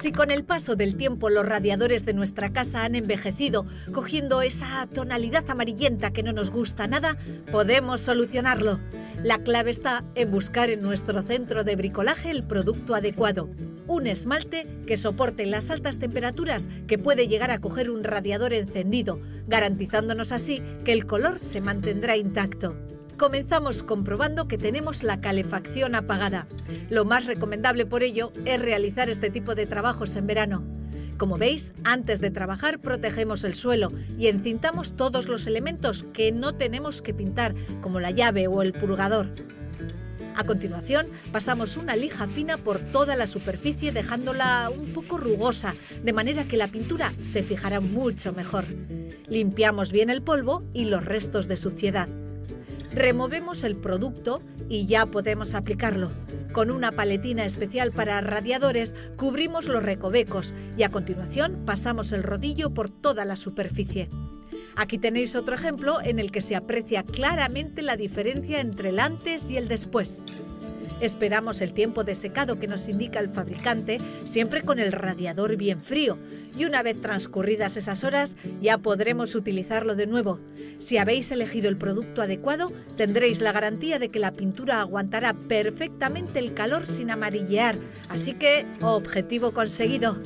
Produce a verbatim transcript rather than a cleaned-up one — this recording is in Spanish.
Si con el paso del tiempo los radiadores de nuestra casa han envejecido, cogiendo esa tonalidad amarillenta que no nos gusta nada, podemos solucionarlo. La clave está en buscar en nuestro centro de bricolaje el producto adecuado. Un esmalte que soporte las altas temperaturas que puede llegar a coger un radiador encendido, garantizándonos así que el color se mantendrá intacto. Comenzamos comprobando que tenemos la calefacción apagada. Lo más recomendable por ello es realizar este tipo de trabajos en verano. Como veis, antes de trabajar protegemos el suelo y encintamos todos los elementos que no tenemos que pintar, como la llave o el purgador. A continuación, pasamos una lija fina por toda la superficie dejándola un poco rugosa, de manera que la pintura se fijará mucho mejor. Limpiamos bien el polvo y los restos de suciedad. Removemos el producto y ya podemos aplicarlo. Con una paletina especial para radiadores cubrimos los recovecos y a continuación pasamos el rodillo por toda la superficie. Aquí tenéis otro ejemplo en el que se aprecia claramente la diferencia entre el antes y el después. Esperamos el tiempo de secado que nos indica el fabricante, siempre con el radiador bien frío, y una vez transcurridas esas horas ya podremos utilizarlo de nuevo. Si habéis elegido el producto adecuado, tendréis la garantía de que la pintura aguantará perfectamente el calor sin amarillear, así que objetivo conseguido.